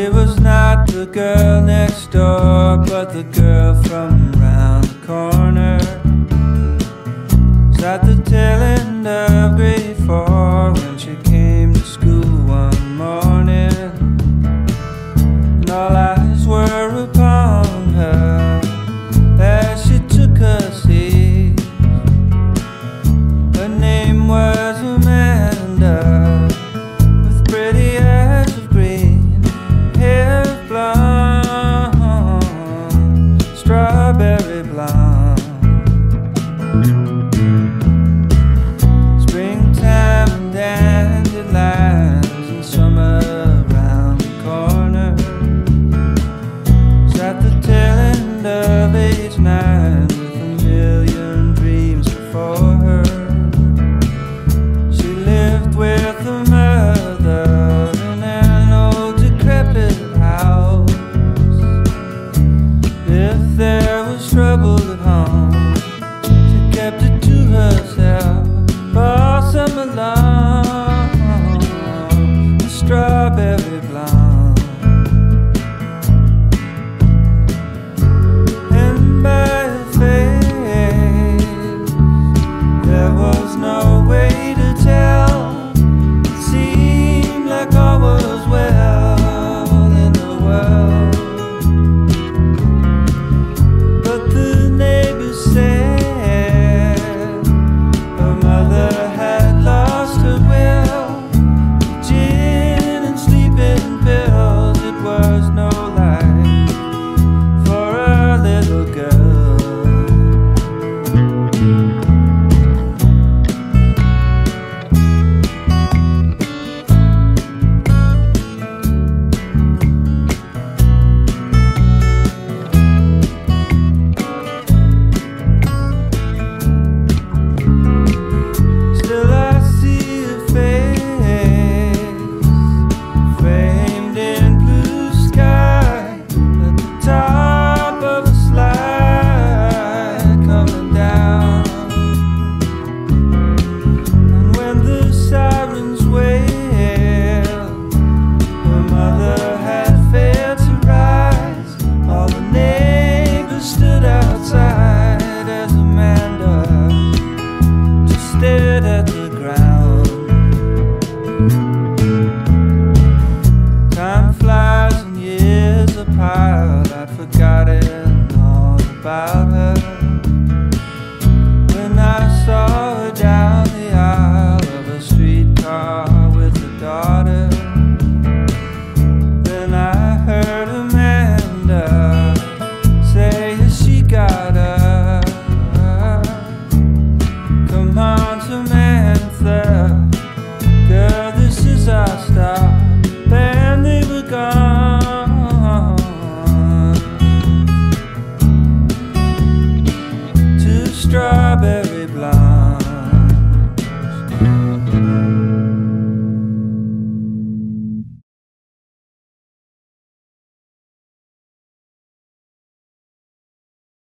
It was not the girl next door, but the girl from